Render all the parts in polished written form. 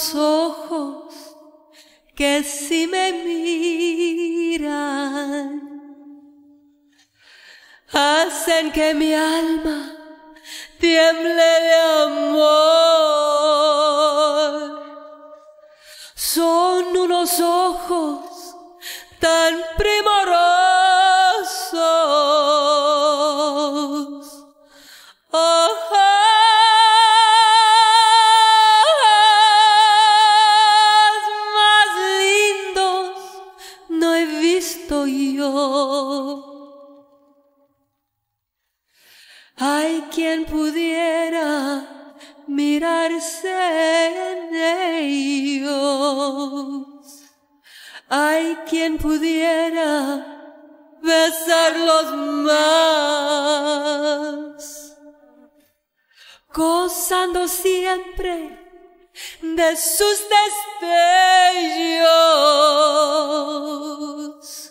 los ojos que si me miran hacen que mi alma tiemble de amor. Son unos ojos tan primorosos, ojos más lindos no he visto yo. Hay quien pudiera mirarse en ellos, hay quien pudiera besarlos más, gozando siempre de sus destellos.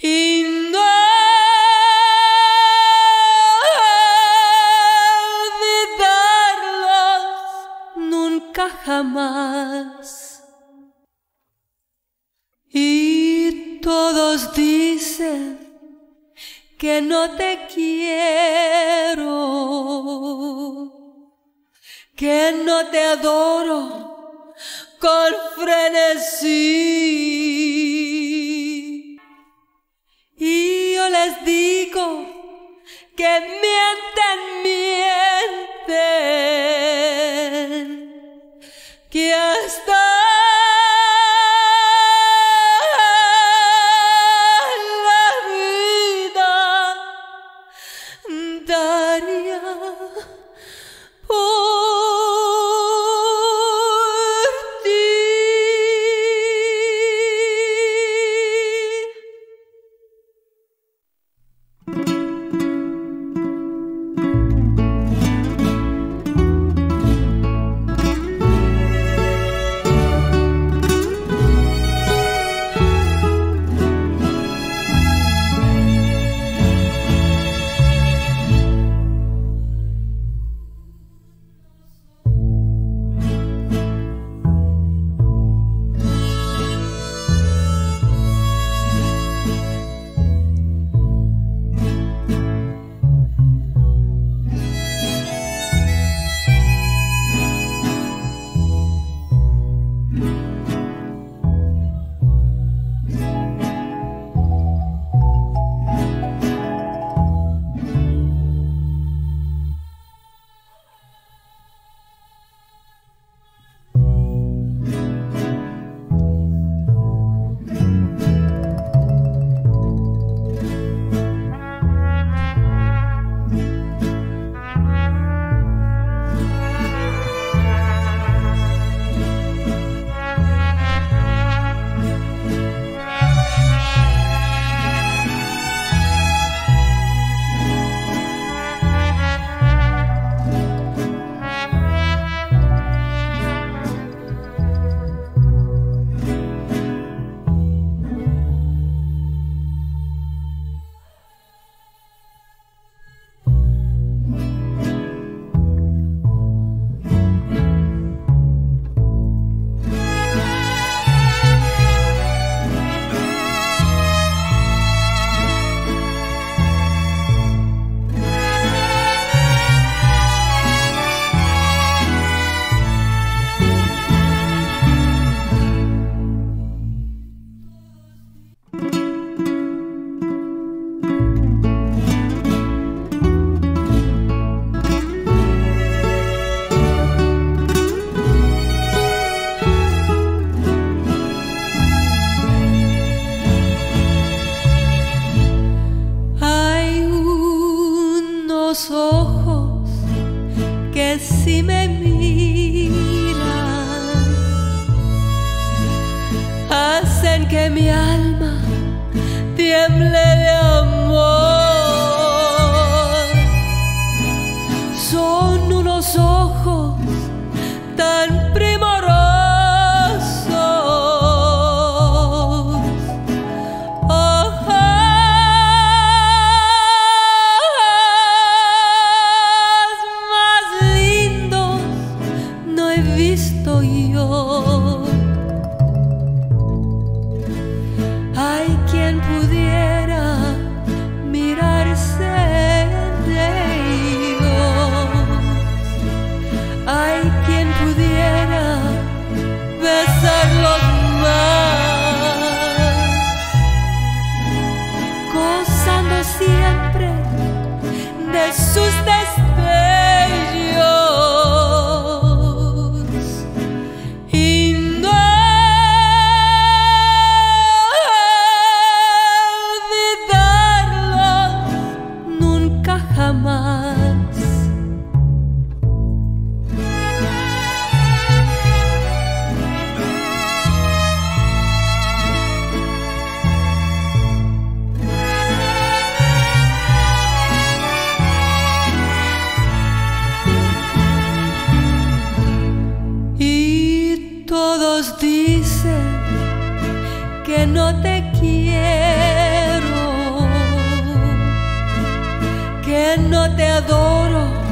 Y no jamás. Y todos dicen que no te quiero, que no te adoro con frenesí. Y yo les digo que mienten, mienten, que hasta la vida daría por ti. Ojos que si me miran hacen que mi alma tiemble de amor. Son unos ojos tan primorosos, visto yo. no te quiero, que no te adoro.